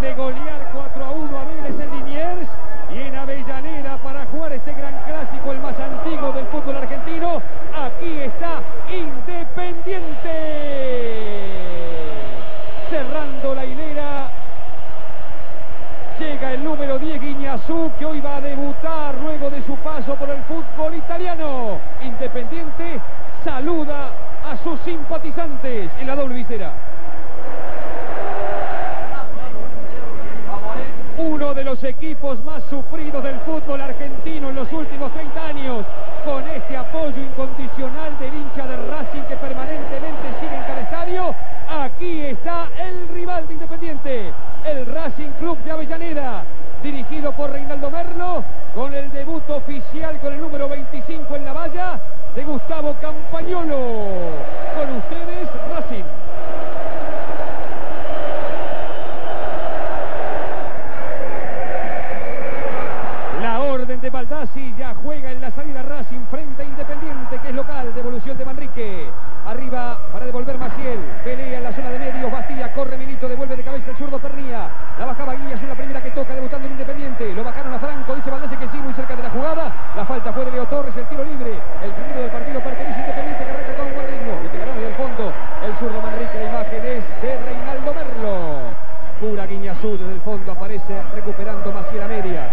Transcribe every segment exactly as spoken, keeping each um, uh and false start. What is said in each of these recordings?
Viene de golear cuatro a uno a Vélez en Liniers y en Avellaneda para jugar este gran clásico, el más antiguo del fútbol argentino. Aquí está Independiente. Cerrando la hilera. Llega el número diez, Quiñazú, que hoy va a debutar luego de su paso por el fútbol italiano. Independiente saluda a sus simpatizantes en la doble visera. Uno de los equipos más sufridos del fútbol argentino en los últimos treinta años, con este apoyo incondicional del hincha de Racing que permanentemente sigue en cada estadio. Aquí está el rival de Independiente, el Racing Club de Avellaneda, dirigido por Reinaldo Merlo, con el debut oficial con el número veinticinco en la valla de Gustavo Campagnolo. Con ustedes, Racing. De Baldassi, ya juega en la salida Racing frente a Independiente, que es local. Devolución de Manrique, arriba para devolver Maciel, pelea en la zona de medios Bastia, corre Milito, devuelve de cabeza el zurdo Pernia, la bajaba Quiñazú, la primera que toca debutando en Independiente, lo bajaron a Franco, dice Baldassi que sí, muy cerca de la jugada, la falta fue de Leo Torres, el tiro libre, el primero del partido pertenece Independiente, que arranca con el buen ritmo, y pegará desde el fondo el zurdo Manrique, la imagen es de Reinaldo Merlo, pura Quiñazú desde el fondo, aparece recuperando Maciel a medias.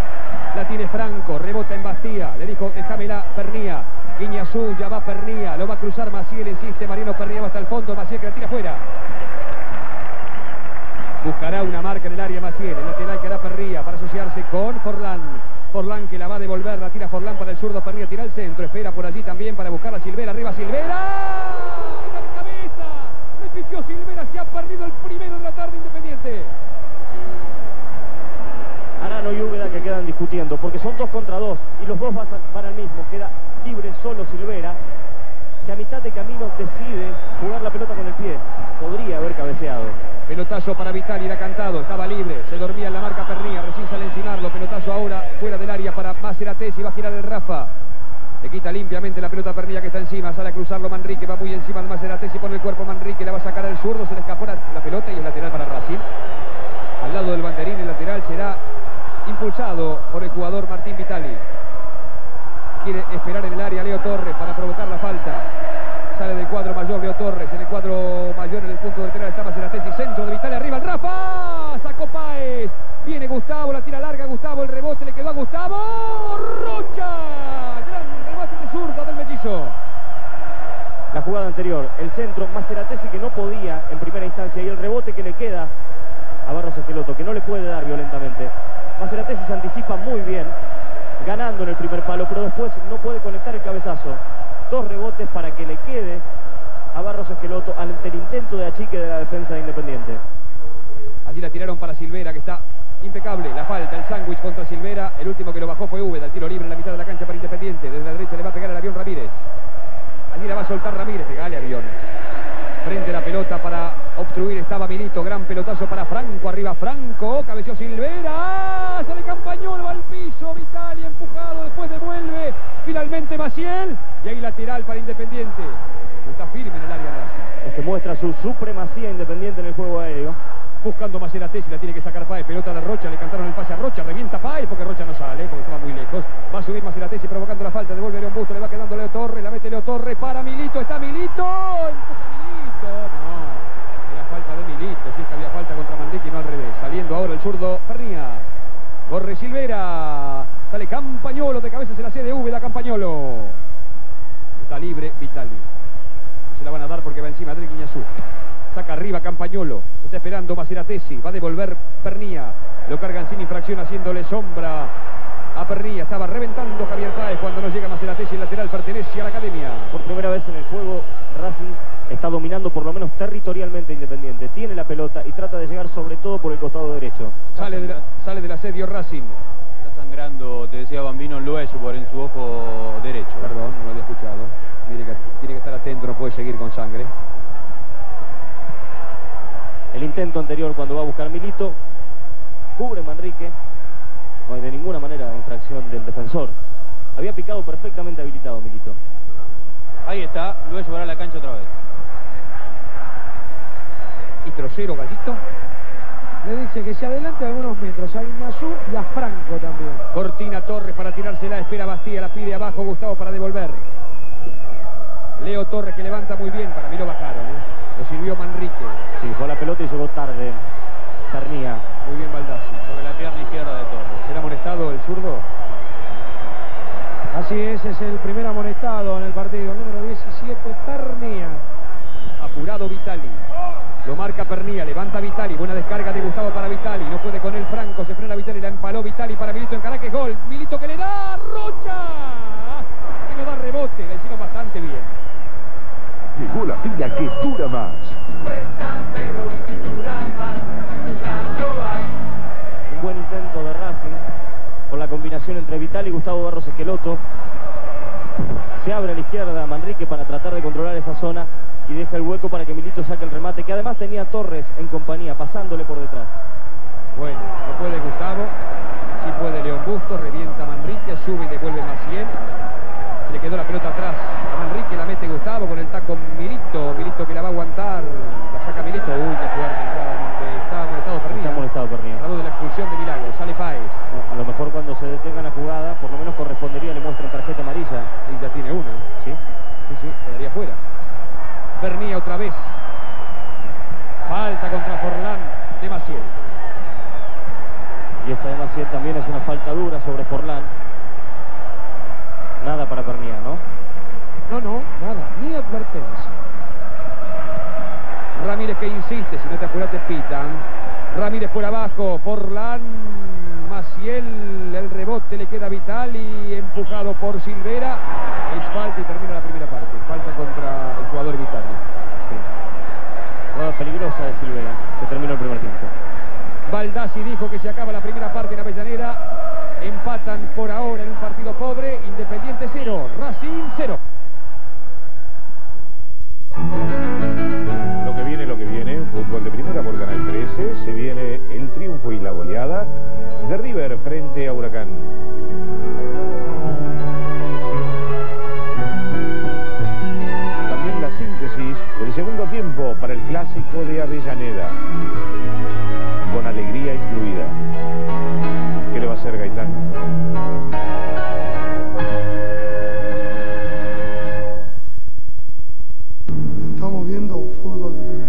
La tiene Franco, rebota en Bastia, le dijo déjamela Pernia, Quiñazú, ya va Pernia, lo va a cruzar Maciel, insiste Mariano Pernia, va hasta el fondo, Maciel que la tira fuera. Buscará una marca en el área Maciel, el lateral que hará Pernia para asociarse con Forlán. Forlán que la va a devolver, la tira Forlán para el zurdo, Pernia tira al centro, espera por allí también para buscar a Silvera, arriba Silvera. ¡En la cabeza! Le pichó Silvera, se ha perdido el primero de la tarde Independiente. Arano y Ubeda que quedan discutiendo porque son dos contra dos y los dos van para el mismo, queda libre solo Silvera, que a mitad de camino decide jugar la pelota con el pie, podría haber cabeceado. Pelotazo para Vitali, era cantado, estaba libre, se dormía en la marca Pernia, recién sale encimarlo, pelotazo ahora fuera del área para Maceratesi, va a girar el Rafa, le quita limpiamente la pelota Pernia que está encima, sale a cruzarlo Manrique, va muy encima al Maceratesi, pone el cuerpo Manrique, la va a sacar al zurdo, se le escapó la, la pelota y el lateral para Racing, al lado del banderín, el lateral será impulsado por el jugador Martín Vitali. Quiere esperar en el área Leo Torres para provocar la falta. Sale del cuadro mayor Leo Torres. En el cuadro mayor, en el punto de penal, está Maceratesi. Centro de Vitali, arriba el Rafa. Sacó Páez. Viene Gustavo, la tira larga. Gustavo, el rebote le quedó a Gustavo. ¡Rocha! Gran remate de zurda del mellizo. La jugada anterior, el centro, Maceratesi que no podía en primera instancia. Y el rebote que le queda a Barros Schelotto, que no le puede dar violentamente. Maceratesi se anticipa muy bien, ganando en el primer palo, pero después no puede conectar el cabezazo. Dos rebotes para que le quede a Barros Schelotto ante el intento de achique de la defensa de Independiente. Allí la tiraron para Silvera, que está impecable. La falta, el sándwich contra Silvera. El último que lo bajó fue Ubeda, el tiro libre en la mitad de la cancha para Independiente. Desde la derecha le va a pegar al avión Ramírez. Allí la va a soltar Ramírez, pegale avión. Frente a la pelota para obstruir estaba Milito, gran pelotazo para Franco, arriba Franco, cabeció Silvera, sale Campagnolo al piso, Vitali empujado, después devuelve, finalmente Maciel, y ahí lateral para Independiente, está firme en el área de Racing. Es que muestra su supremacía Independiente en el juego aéreo. Buscando Maceratesi, la tiene que sacar Páez, pelota de Rocha, le cantaron el pase a Rocha, revienta Páez porque Rocha no sale, porque estaba muy lejos, va a subir Maceratesi provocando la falta, devuelve a un busto, le va quedando Leo Torres, la mete Leo Torres, para Milito, está Milito, no, era falta de Milito, si es que había falta contra Manrique y no al revés, saliendo ahora el zurdo Pernia, corre Silvera, sale Campagnolo, de cabeza se la cede Ubeda, Campagnolo, está libre Vitali, se la van a dar porque va encima de Quiñazú, saca arriba Campagnolo, está esperando Maceratesi, va a devolver Pernia, lo cargan sin infracción haciéndole sombra a Pernia, estaba reventando Javier Páez cuando no llega Maceratesi, el lateral pertenece a la academia. Por primera vez en el juego Racing está dominando por lo menos territorialmente Independiente, tiene la pelota y trata de llegar sobre todo por el costado derecho. Sale, de la, sale del asedio Racing. Está sangrando, te decía Bambino, Luello por en su ojo derecho. Perdón, no lo había escuchado. Mire que tiene que estar atento, no puede seguir con sangre. El intento anterior cuando va a buscar Milito, cubre Manrique, no hay de ninguna manera infracción del defensor. Había picado perfectamente habilitado Milito. Ahí está, lo llevará a la cancha otra vez. Y Trocero Gallito le dice Galicia que se adelanta algunos metros. Hay Quiñazú y a Franco también. Cortina Torres para tirársela, espera Bastia, la pide abajo Gustavo para devolver. Leo Torres que levanta muy bien, para mí lo bajaron, ¿eh? Lo sirvió Manrique. Sí, fue a la pelota y llegó tarde Pernia. Muy bien Baldassi, sobre la pierna izquierda de Torres. ¿Será amonestado el zurdo? Así es, es el primer amonestado en el partido, número diecisiete, Pernia. Apurado Vitali, lo marca Pernia, levanta Vitali, buena descarga de Gustavo para Vitali, no puede con él Franco, se frena Vitali, la empaló Vitali para Milito en Caracas, gol, Milito que le da Rocha, que no da rebote, la hicieron bastante bien. Llegó la pila que dura más. Un buen intento de Racing, con la combinación entre Vitali y Gustavo Barros Schelotto. Se abre a la izquierda Manrique para tratar de controlar esa zona y deja el hueco para que Milito saque el remate, que además tenía a Torres en compañía, pasándole por detrás. Bueno, no puede Gustavo, sí puede León Bustos, revienta Manrique, sube y devuelve Maciel. Le quedó la pelota atrás a Manrique, la mete Gustavo con el taco Milito, Milito que la va a aguantar, la saca Milito, uy, qué fuerte, está molestado Pernia. Está molestado Pernia. Hablando de la expulsión de Milagro, sale Páez. A lo mejor cuando se detenga la jugada, por lo menos correspondería, le muestran tarjeta amarilla. Y ya tiene una, ¿sí? Sí, sí, quedaría fuera. Pernia otra vez. Falta contra Forlán de Maciel. Y esta de Maciel también es una falta dura sobre Forlán. Nada para Pernia, ¿no? No, no, nada, ni advertencia. Ramírez que insiste, si no te apuras te pitan. Ramírez por abajo, Forlán, Maciel, el rebote le queda Vitali, empujado por Silvera. Es falta y termina la primera parte. Falta contra el jugador Vitali. Sí. Bueno, peligrosa de Silvera. Se terminó el primer tiempo. Baldassi dijo que se acaba la primera parte en Avellaneda. Empatan por ahora en un partido pobre. Independiente cero, Racing cero. Lo que viene, lo que viene. Fútbol de primera por Canal trece. Se viene el triunfo y la goleada de River frente a Huracán. También la síntesis del segundo tiempo para el clásico de Avellaneda, con alegría incluida. ¿Qué le va a hacer Gaitán? Estamos viendo un fútbol de primera.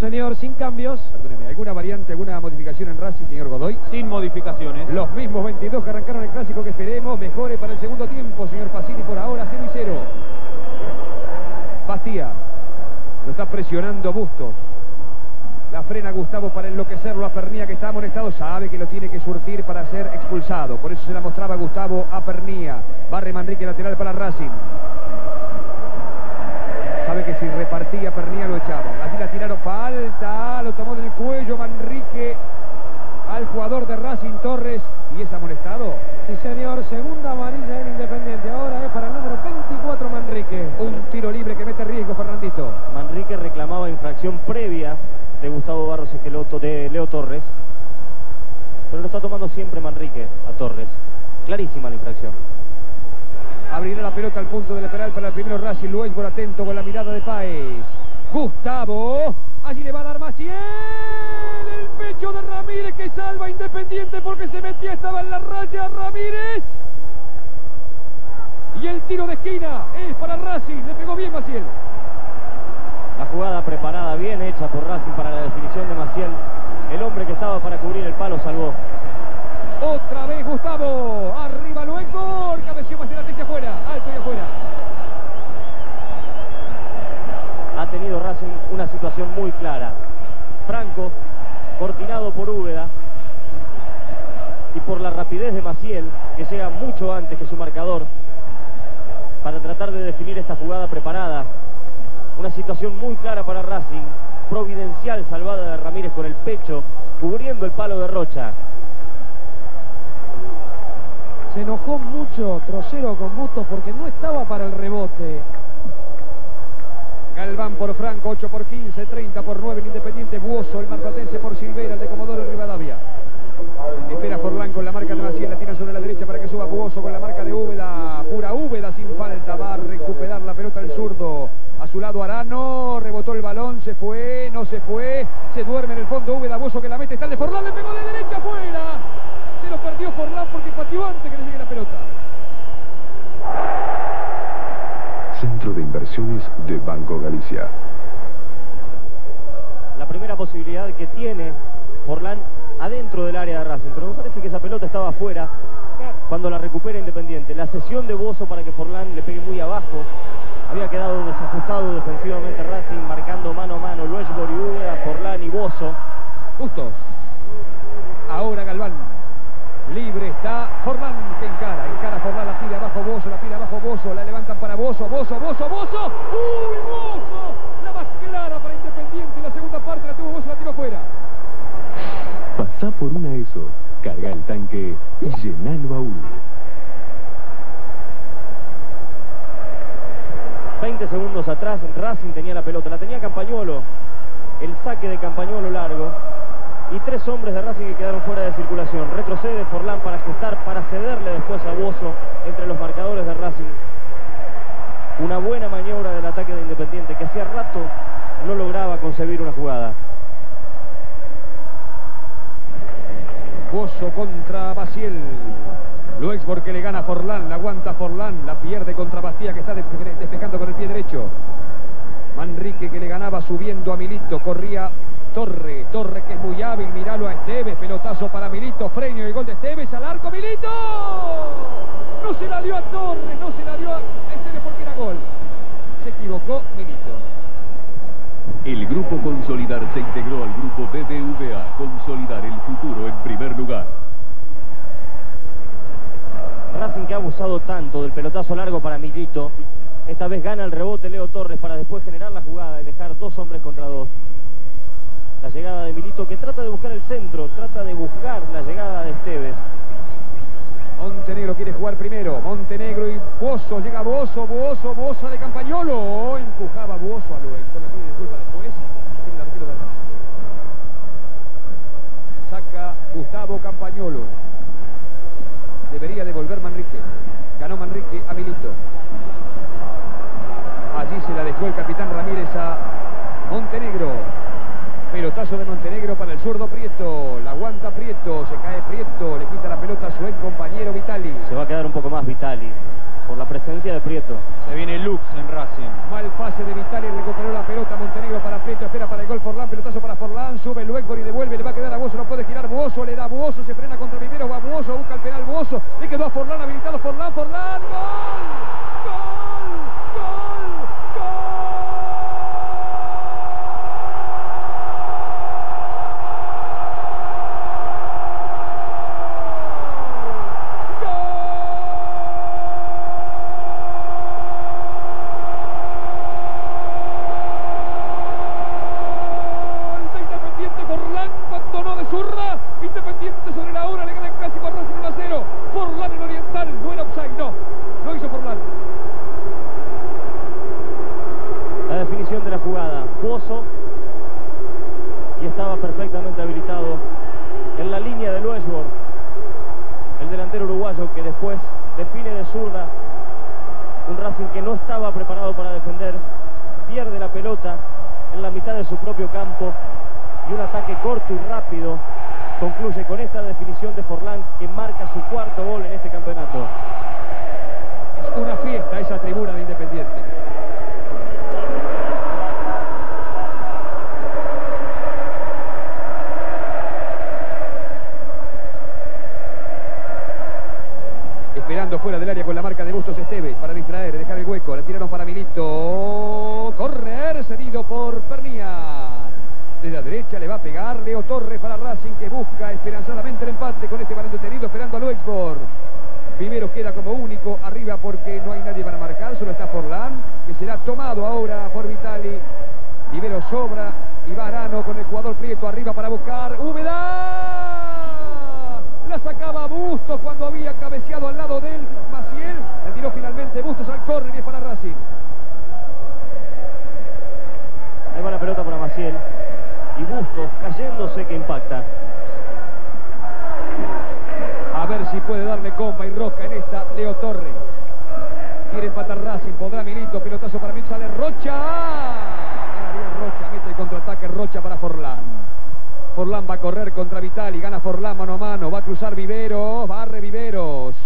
Señor, sin cambios. Perdóneme, ¿alguna variante, alguna modificación en Racing, señor Godoy? Sin modificaciones. Los mismos veintidós que arrancaron el clásico que esperemos. Mejore para el segundo tiempo, señor Facini, por ahora cero y cero. Bastia. Lo está presionando Bustos. La frena Gustavo para enloquecerlo a Pernia, que está amonestado. Sabe que lo tiene que surtir para ser expulsado. Por eso se la mostraba Gustavo a Pernia. Barre Manrique, lateral para Racing. Sabe que si repartía Pernia lo echaban. Así la tiraron, falta, lo tomó del cuello Manrique al jugador de Racing, Torres, y es amonestado. Sí señor, segunda amarilla en Independiente, ahora es para el número veinticuatro Manrique. Un tiro libre que mete riesgo, Fernandito. Manrique reclamaba infracción previa de Gustavo Barros Schelotto, de Leo Torres, pero lo está tomando siempre Manrique a Torres. Clarísima la infracción. Abrirá la pelota al punto del penal para el primero Racing. Luisburgo atento con la mirada de Páez. Gustavo. Allí le va a dar más. Y el pecho de Ramírez que salva a Independiente porque se metía. Estaba en la raya Ramírez. Y el tiro de esquina es para Racing. Le pegó bien Maciel. La jugada preparada, bien hecha por Racing para la definición de Maciel. El hombre que estaba para cubrir el palo salvó. Otra vez Gustavo. Arriba luego. Cabeció Maceratesi afuera. Alto y afuera. Ha tenido Racing una situación muy clara. Franco, cortinado por Ubeda. Y por la rapidez de Maciel, que llega mucho antes que su marcador, para tratar de definir esta jugada preparada. Una situación muy clara para Racing. Providencial salvada de Ramírez con el pecho, cubriendo el palo de Rocha. Se enojó mucho Trocero con Bustos porque no estaba para el rebote. Galván por Franco, ocho por quince, treinta por nueve el Independiente. Buoso, el marplatense por Silvera, el de Comodoro Rivadavia. Espera Forlán con la marca de Maciel, la tira sobre la derecha para que suba Buoso con la marca de Ubeda. Pura Ubeda sin falta, va a recuperar la pelota el zurdo. A su lado Arano, rebotó el balón, se fue, no se fue, se duerme en el fondo Ubeda. Buoso que la mete, está el de Forlán, le pegó de derecha afuera. Se lo perdió Forlán porque pateó antes que le llegue la pelota. Centro de Inversiones de Banco Galicia. La primera posibilidad que tiene Forlán adentro del área de Racing, pero me parece que esa pelota estaba afuera cuando la recupera Independiente. La cesión de Buoso para que Forlán le pegue muy abajo. Había quedado desajustado defensivamente Racing, marcando mano a mano Luisburgo y Ubeda, Forlán y Buoso. Justo. Ahora Galván. Libre está Forlán, que encara, encara Forlán, la tira abajo Buoso, la tira abajo Buoso, la levantan para Buoso, Buoso, Buoso, Buoso. ¡Uy, Buoso! La más clara para Independiente, la segunda parte la tuvo Buoso, la tiró fuera. Pasá por una ESO, carga el tanque y llená el baúl. veinte segundos atrás, Racing tenía la pelota, la tenía Campagnolo, el saque de Campagnolo largo, y tres hombres de Racing que quedaron fuera de circulación. Retrocede Forlán para ajustar, para cederle después a Buoso entre los marcadores de Racing. Una buena maniobra del ataque de Independiente, que hacía rato no lograba concebir una jugada. Buoso contra Maciel. Luisburgo que le gana a Forlán, la aguanta Forlán, la pierde contra Bastia que está despejando con el pie derecho. Manrique que le ganaba subiendo a Milito, corría Torre, Torre que es muy hábil, miralo a Esteves, pelotazo para Milito, freno y gol de Esteves al arco, Milito. No se la dio a Torre, no se la dio a Esteves porque era gol. Se equivocó Milito. El Grupo Consolidar se integró al Grupo B B V A Consolidar, el futuro en primer lugar. Racing que ha abusado tanto del pelotazo largo para Milito. Esta vez gana el rebote Leo Torres para después generar la jugada y dejar dos hombres contra dos. La llegada de Milito que trata de buscar el centro, trata de buscar la llegada de Esteves. Montenegro quiere jugar primero, Montenegro y Buoso, llega Buoso, Buoso, Buoso de Campagnolo. Empujaba Buoso a Luis, con la pide disculpa después, tiene el arquero de Racing. Saca Gustavo Campagnolo. Debería devolver Manrique. Ganó Manrique a Milito. Allí se la dejó el capitán Ramírez a Montenegro. Pelotazo de Montenegro para el zurdo Prieto. La aguanta Prieto. Se cae Prieto. Le quita la pelota a su ex compañero Vitali. Se va a quedar un poco más Vitali por la presencia de Prieto. Se viene Lux en Racing. Mal pase de Vitali. Recuperó la pelota Montenegro para Prieto. Espera para el gol Forlán. Pelotazo para Forlán. Sube luego y devuelve. Le va a quedar a Buoso. No puede girar Buoso. Le da Buoso. Se frena contra Viveros. Va Buoso. Busca el penal Buoso. Le quedó a Forlán, habilitado Forlán, Forlán, ¡gol! ¡Gol! ¡Gol! ¡Gol! De Independiente, Forlán abandonó de zurda. Independiente sobre la hora, le gana el clásico a Racing uno a cero. Forlán el oriental, no era offside, no, lo hizo Forlán. La definición de la jugada, Buoso, y estaba perfectamente habilitado en la línea de Luisburgo, el delantero uruguayo que después define de zurda un Racing que no estaba preparado para defender, pierde la pelota en la mitad de su propio campo y un ataque corto y rápido concluye con esta definición de Forlán, que marca su cuarto gol en este campeonato. Es una fiesta esa tribuna de Independiente. Esperando fuera del área con la marca de Bustos Esteves para distraer, dejar el hueco, la tiraron para Milito, correr, cedido por Pernia. De la derecha le va a pegar Leo Torres para Racing, que busca esperanzadamente el empate con este balón detenido, esperando al Wexford. Viveros queda como único arriba porque no hay nadie para marcar, solo está Forlán, que será tomado ahora por Vitali. Viveros sobra y va Arano con el jugador Prieto arriba para buscar Ubeda. La sacaba Bustos cuando había cabeceado al lado del Maciel. La tiró finalmente Bustos al córner y es para Racing. Ahí va la pelota para Maciel. Y Bustos cayéndose que impacta. A ver si puede darle comba y rosca en esta Leo Torres. Quiere empatar Racing, podrá Milito, pelotazo para Milito, sale Rocha. Ganaría Rocha, mete el contraataque Rocha para Forlán. Forlán va a correr contra Vitali, gana Forlán mano a mano, va a cruzar Viveros, barre Viveros.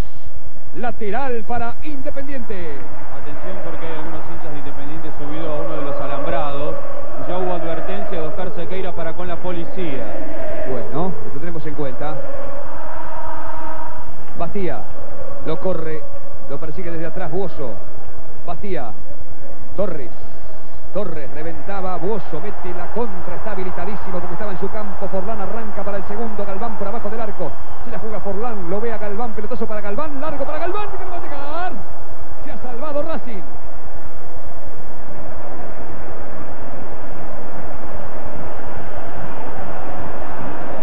Lateral para Independiente. Atención porque hay algunos hinchas de Independiente subido a uno de los alambrados. Ya hubo advertencia de Oscar Sequeira para con la policía. Bueno, lo tendremos en cuenta. Bastia, lo corre, lo persigue desde atrás Buoso. Bastia, Torres, Torres, reventaba Buoso, mete la contra, está habilitadísimo porque estaba en su campo. Forlán arranca para el segundo, Galván por abajo del arco. Se la juega Forlán, lo ve a Galván, pelotazo para Galván, largo para Galván, que no va a llegar. Se ha salvado Racing.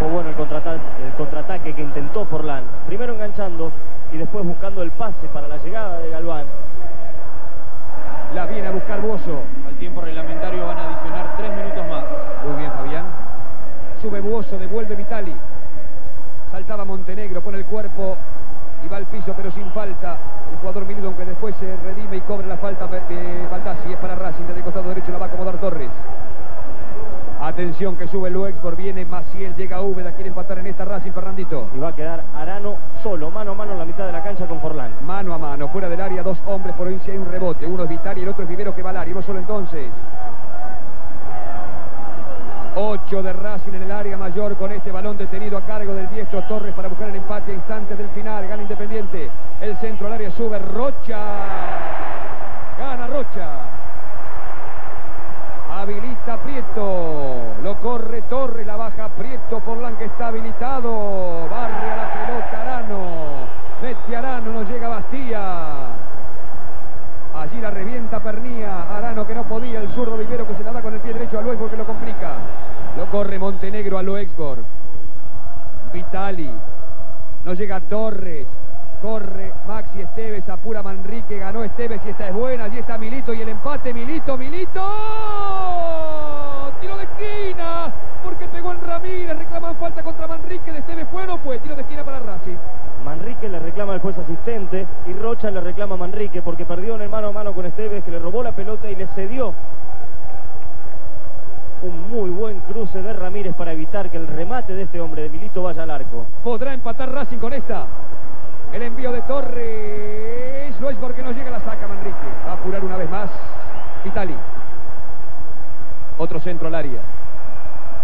El contraataque que intentó Forlán, primero enganchando y después buscando el pase para la llegada de Galván. La viene a buscar Buoso. Al tiempo reglamentario van a adicionar tres minutos más. Muy bien, Fabián. Sube Buoso, devuelve Vitali. Saltaba Montenegro, pone el cuerpo y va al piso, pero sin falta. El jugador Milito, aunque después se redime y cobra la falta de Baldassi. Es para Racing, desde el costado derecho la va a acomodar Torres. Atención que sube el Wexford, viene Maciel, llega Úbeda, quiere empatar en esta Racing, Fernandito. Y va a quedar Arano solo, mano a mano en la mitad de la cancha con Forlán. Mano a mano, fuera del área, dos hombres por hoy si hay un rebote. Uno es Vitali y el otro es Viveros que va al área, uno solo entonces. Ocho de Racing en el área mayor con este balón detenido a cargo del diestro Torres para buscar el empate a instantes del final. Gana Independiente, el centro al área sube Rocha. Gana Rocha. Habilita Prieto, lo corre Torres, la baja Prieto, Forlán que está habilitado, barre a la pelota Arano, mete Arano, no llega Bastia, allí la revienta Pernia, Arano que no podía, el zurdo Vivero que se la da con el pie derecho a Luis porque lo complica, lo corre Montenegro a Luexbor, Vitali, no llega Torres, corre Maxi Esteves, apura Manrique, ganó Esteves y esta es buena, allí está Milito y el empate, Milito, Milito, tiro de esquina, porque pegó en Ramírez, reclaman falta contra Manrique, de Esteves fue o no fue, tiro de esquina para Racing. Manrique le reclama al juez asistente y Rocha le reclama a Manrique porque perdió en el mano a mano con Esteves que le robó la pelota y le cedió. Un muy buen cruce de Ramírez para evitar que el remate de este hombre de Milito vaya al arco. ¿Podrá empatar Racing con esta? El envío de Torres, lo es porque no llega, la saca Manrique. Va a apurar una vez más Vitali. Otro centro al área.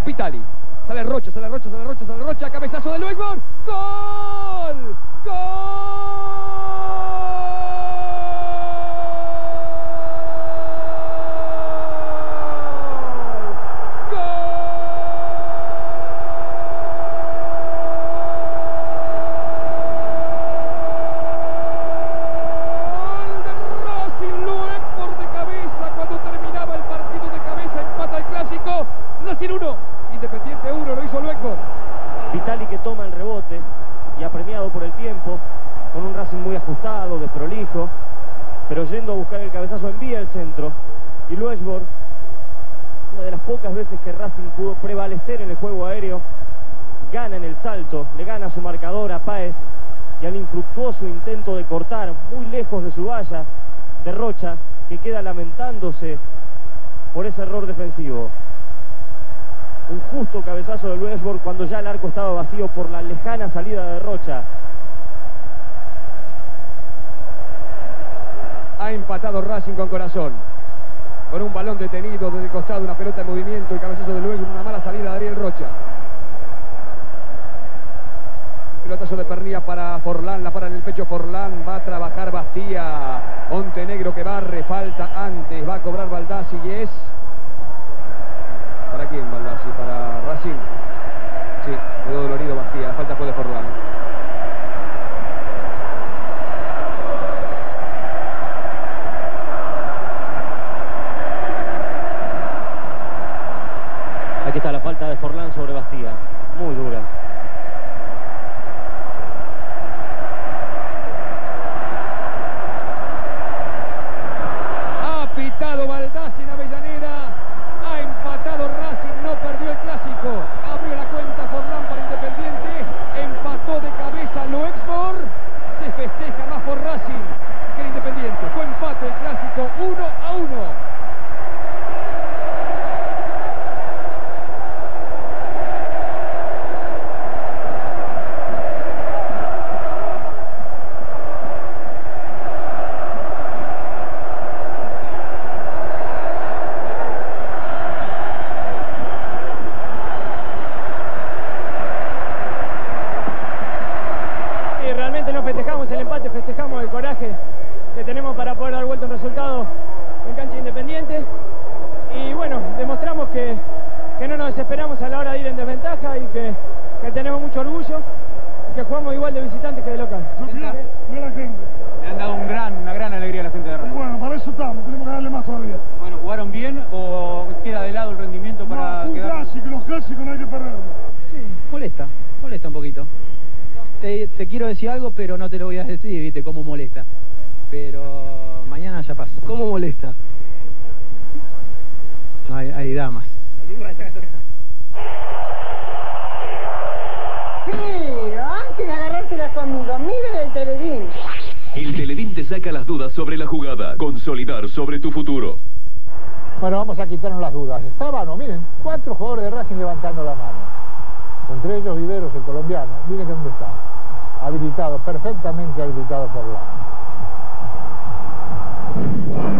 Vitali. Sale Rocha, sale Rocha, sale Rocha, sale Rocha. Cabezazo de Luisburgo. ¡Gol! ¡Gol! ¡Gol! Vitali que toma el rebote y apremiado por el tiempo, con un Racing muy ajustado, desprolijo, pero yendo a buscar el cabezazo envía el centro. Y Luesborg, una de las pocas veces que Racing pudo prevalecer en el juego aéreo, gana en el salto, le gana a su marcador a Páez y al infructuoso intento de cortar muy lejos de su valla de Rocha, que queda lamentándose por ese error defensivo. Un justo cabezazo de Luisburgo cuando ya el arco estaba vacío por la lejana salida de Rocha. Ha empatado Racing con corazón. Con un balón detenido desde el costado, una pelota en movimiento, el cabezazo de Luisburgo, una mala salida de Ariel Rocha. Pelotazo de Pernilla para Forlán, la para en el pecho Forlán, va a trabajar Bastia. Montenegro que barre, falta antes, va a cobrar Baldassi y es... ¿Para quién Baldassi? ¿Para Racing? Sí, quedó dolorido Bastia, la falta fue de Forlán. Aquí está la falta de Forlán sobre Bastia, muy dura. Ha pitado Baldassi en Avellaneda. Ha empatado Racing, no perdió el clásico. Abrió la cuenta Forlán para Independiente. Empató de cabeza Luisburgo. Se festeja más por Racing que el Independiente. Fue empate el clásico uno a uno. Decir algo, pero no te lo voy a decir, viste, cómo molesta. Pero mañana ya pasó. ¿Cómo molesta? Hay, hay damas. Pero antes de agarrárselas conmigo, mira el Televín. El Televín te saca las dudas sobre la jugada. Consolidar sobre tu futuro. Bueno, vamos a quitarnos las dudas. Está mano, miren, cuatro jugadores de Racing levantando la mano. Entre ellos Viveros, el colombiano. Miren dónde está. Habilitado, perfectamente habilitado por la...